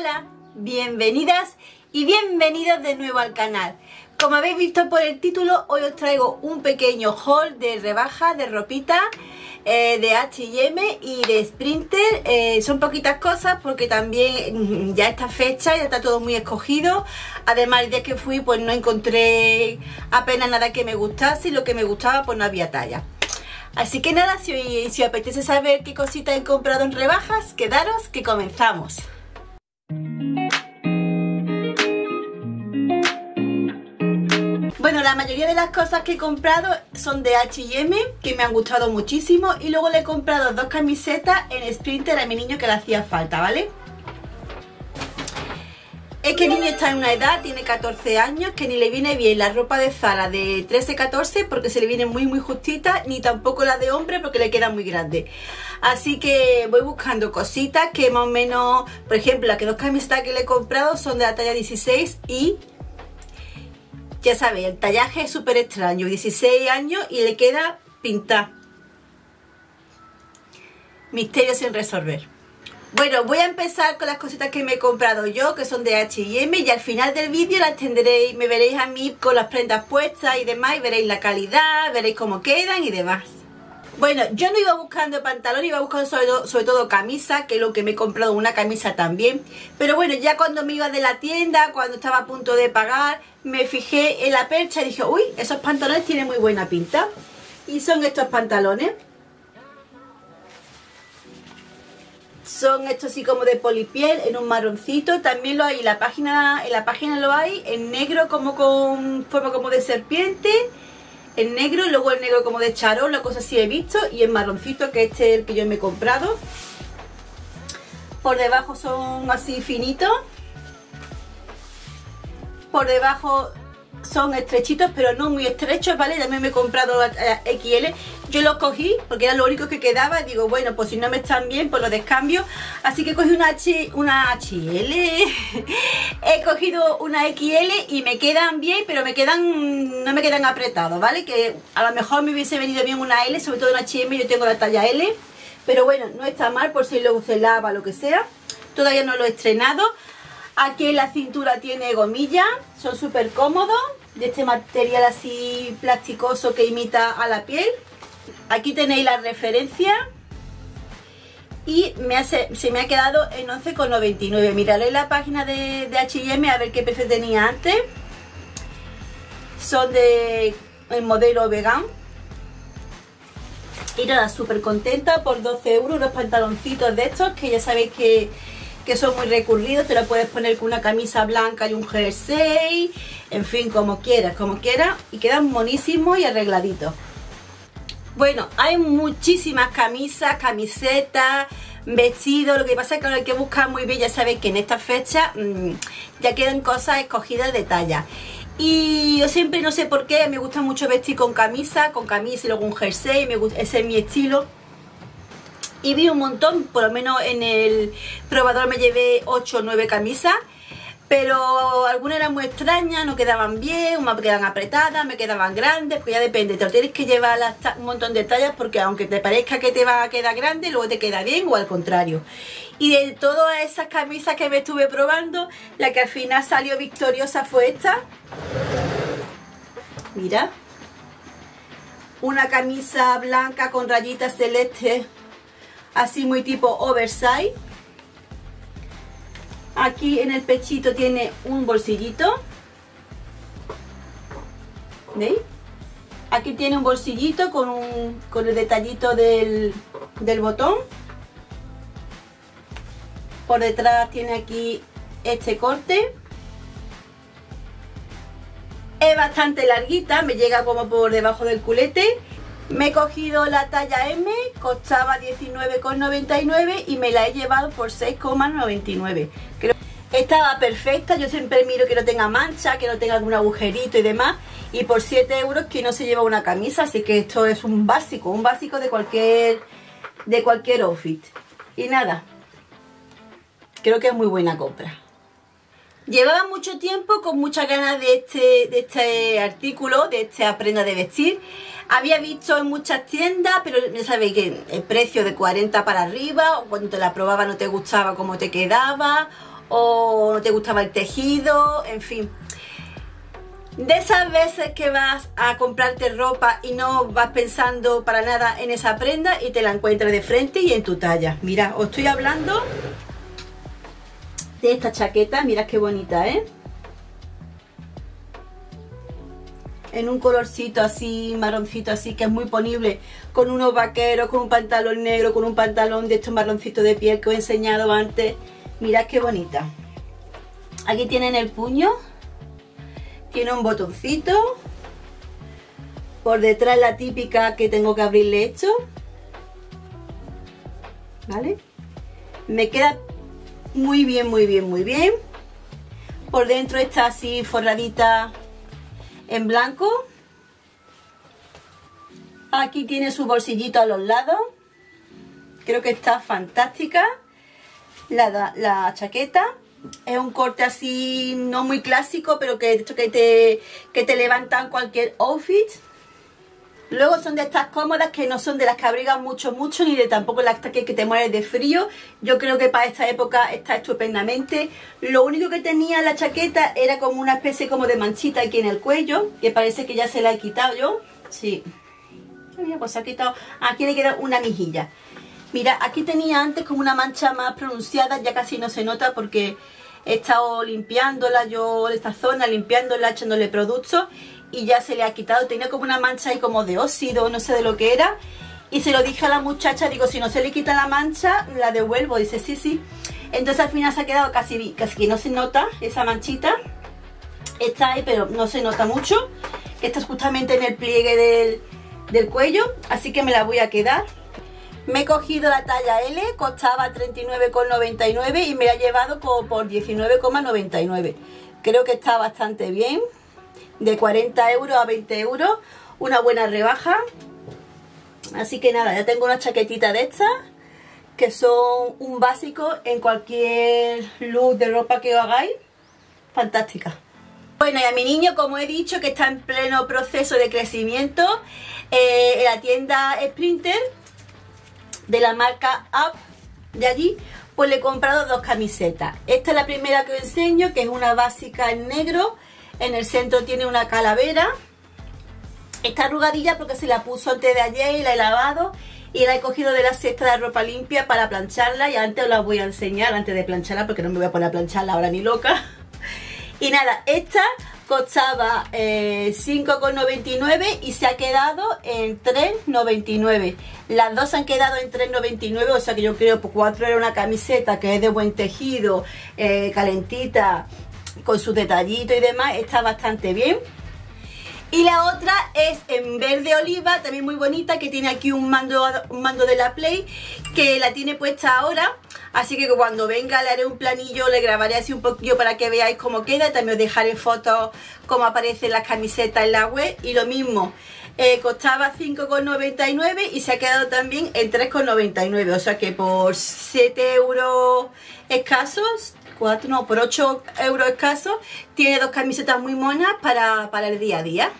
Hola, bienvenidas y bienvenidos de nuevo al canal. Como habéis visto por el título, hoy os traigo un pequeño haul de rebaja de ropita de H&M y de Sprinter. Son poquitas cosas porque también ya esta fecha ya está todo muy escogido. Además, el día que fui pues no encontré apenas nada que me gustase y lo que me gustaba pues no había talla. Así que nada, si os apetece saber qué cositas he comprado en rebajas, quedaros que comenzamos. Bueno, la mayoría de las cosas que he comprado son de H&M, que me han gustado muchísimo. Y luego le he comprado dos camisetas en Sprinter a mi niño que le hacía falta, ¿vale? Es que el niño está en una edad, tiene 14 años, que ni le viene bien la ropa de Zara de 13-14 porque se le viene muy justita, ni tampoco la de hombre porque le queda muy grande. Así que voy buscando cositas que más o menos, por ejemplo, las dos camisetas que le he comprado son de la talla 16 y ya sabéis, el tallaje es súper extraño, 16 años y le queda pintada. Misterio sin resolver. Bueno, voy a empezar con las cositas que me he comprado yo, que son de H&M, y al final del vídeo las tendréis, me veréis a mí con las prendas puestas y demás, y veréis la calidad, veréis cómo quedan y demás. Bueno, yo no iba buscando pantalón, iba buscando sobre todo camisa, que es lo que me he comprado, una camisa también. Pero bueno, ya cuando me iba de la tienda, cuando estaba a punto de pagar, me fijé en la percha y dije, uy, esos pantalones tienen muy buena pinta. Y son estos pantalones. Son estos así como de polipiel en un marroncito. También lo hay en la página lo hay en negro como con forma como de serpiente. En negro, luego el negro como de charol, la cosa así he visto. Y en marroncito, que este es el que yo me he comprado. Por debajo son así finitos. Por debajo son estrechitos, pero no muy estrechos, ¿vale? También me he comprado XL. Yo los cogí porque era lo único que quedaba. Digo, bueno, pues si no me están bien, pues los descambio. Así que cogí he cogido una XL y me quedan bien, pero no me quedan apretados, ¿vale? Que a lo mejor me hubiese venido bien una L, sobre todo una H&M, yo tengo la talla L. Pero bueno, no está mal por si luego se lava, lo que sea. Todavía no lo he estrenado. Aquí en la cintura tiene gomilla, son súper cómodos, de este material así plasticoso que imita a la piel. Aquí tenéis la referencia y se me ha quedado en 11,99. Miraré la página de H&M a ver qué precio tenía antes. Son del modelo vegan. Y nada, súper contenta por 12 euros, unos pantaloncitos de estos que ya sabéis que son muy recurridos, te lo puedes poner con una camisa blanca y un jersey, en fin, como quieras, y quedan monísimos y arregladitos. Bueno, hay muchísimas camisas, camisetas, vestidos, lo que pasa es que hay que buscar muy bien, ya sabéis que en esta fecha ya quedan cosas escogidas de talla. Y yo siempre, no sé por qué, me gusta mucho vestir con camisa y luego un jersey, ese es mi estilo. Y vi un montón, por lo menos en el probador me llevé 8 o 9 camisas, pero algunas eran muy extrañas, no quedaban bien, me quedaban apretadas, me quedaban grandes, pues ya depende, te lo tienes que llevar un montón de tallas porque aunque te parezca que te va a quedar grande, luego te queda bien o al contrario. Y de todas esas camisas que me estuve probando, la que al final salió victoriosa fue esta. Mira, una camisa blanca con rayitas celestes, así muy tipo oversize. Aquí en el pechito tiene un bolsillito, ¿veis? Aquí tiene un bolsillito con el detallito del botón. Por detrás tiene aquí este corte. Es bastante larguita, me llega como por debajo del culete. Me he cogido la talla M, costaba 19,99 y me la he llevado por 6,99. Estaba perfecta, yo siempre miro que no tenga mancha, que no tenga algún agujerito y demás. Y por 7 euros que no se lleva una camisa, así que esto es un básico de cualquier outfit. Y nada, creo que es muy buena compra. Llevaba mucho tiempo con muchas ganas de este artículo, de esta prenda de vestir. Había visto en muchas tiendas, pero ya sabéis que el precio de 40 para arriba, o cuando te la probaba no te gustaba cómo te quedaba, o no te gustaba el tejido, en fin. De esas veces que vas a comprarte ropa y no vas pensando para nada en esa prenda y te la encuentras de frente y en tu talla. Mirad, os estoy hablando de esta chaqueta, mirad qué bonita, ¿eh? En un colorcito así, marroncito así, que es muy ponible, con unos vaqueros, con un pantalón negro, con un pantalón de estos marroncitos de piel que os he enseñado antes. Mirad qué bonita. Aquí tienen el puño, tiene un botoncito, por detrás la típica que tengo que abrirle esto, ¿vale? Me queda muy bien, muy bien, muy bien. Por dentro está así forradita en blanco. Aquí tiene su bolsillito a los lados. Creo que está fantástica la chaqueta. Es un corte así no muy clásico, pero que te levantan cualquier outfit. Luego son de estas cómodas que no son de las que abrigan mucho mucho, ni de tampoco las que te mueres de frío. Yo creo que para esta época está estupendamente. Lo único que tenía la chaqueta era como una especie como de manchita aquí en el cuello, que parece que ya se la he quitado yo. Sí, pues se ha quitado. Aquí le queda una mejilla. Mira, aquí tenía antes como una mancha más pronunciada, ya casi no se nota porque he estado limpiándola yo de esta zona, limpiándola, echándole productos, y ya se le ha quitado. Tenía como una mancha ahí como de óxido, no sé de lo que era, y se lo dije a la muchacha, digo, si no se le quita la mancha, la devuelvo. Dice, sí, sí. Entonces al final se ha quedado casi que no se nota esa manchita. Está ahí, pero no se nota mucho. Esta es justamente en el pliegue del cuello, así que me la voy a quedar. Me he cogido la talla L, costaba 39,99 y me la he llevado como por 19,99. Creo que está bastante bien. De 40 € a 20 €, una buena rebaja. Así que nada, ya tengo una chaquetita de estas, que son un básico en cualquier look de ropa que os hagáis. Fantástica. Bueno, y a mi niño, como he dicho, que está en pleno proceso de crecimiento, en la tienda Sprinter, de la marca Up, de allí, pues le he comprado dos camisetas. Esta es la primera que os enseño, que es una básica en negro. En el centro tiene una calavera. Está arrugadilla porque se la puso antes de ayer y la he lavado. Y la he cogido de la cesta de ropa limpia para plancharla. Y antes os la voy a enseñar, antes de plancharla, porque no me voy a poner a plancharla ahora ni loca. Y nada, esta costaba 5,99 y se ha quedado en 3,99. Las dos han quedado en 3,99. O sea que yo creo que 4 € era una camiseta que es de buen tejido, calentita, con su detallito y demás, está bastante bien. Y la otra es en verde oliva, también muy bonita, que tiene aquí un mando de la Play, que la tiene puesta ahora, así que cuando venga le haré un planillo, le grabaré así un poquillo para que veáis cómo queda. También os dejaré fotos cómo aparecen las camisetas en la web. Y lo mismo, costaba 5,99 y se ha quedado también en 3,99, o sea que por 7 € escasos, 4, no, por 8 € escasos, tiene dos camisetas muy monas para el día a día.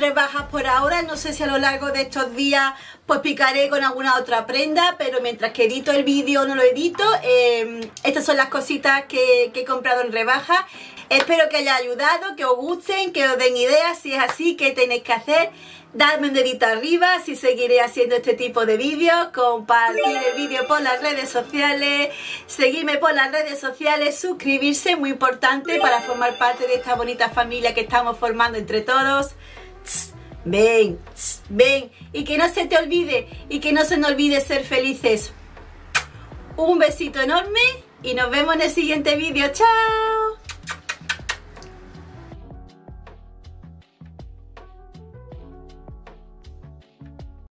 Rebajas por ahora, no sé si a lo largo de estos días pues picaré con alguna otra prenda, pero mientras que edito el vídeo no lo edito. Estas son las cositas que he comprado en rebaja. Espero que haya ayudado, que os gusten, que os den ideas. Si es así, ¿qué tenéis que hacer? Dadme un dedito arriba, si seguiré haciendo este tipo de vídeos, compartir el vídeo por las redes sociales, seguirme por las redes sociales, suscribirse, muy importante para formar parte de esta bonita familia que estamos formando entre todos. Ven, y que no se te olvide, y que no se nos olvide ser felices. Un besito enorme y nos vemos en el siguiente vídeo. ¡Chao!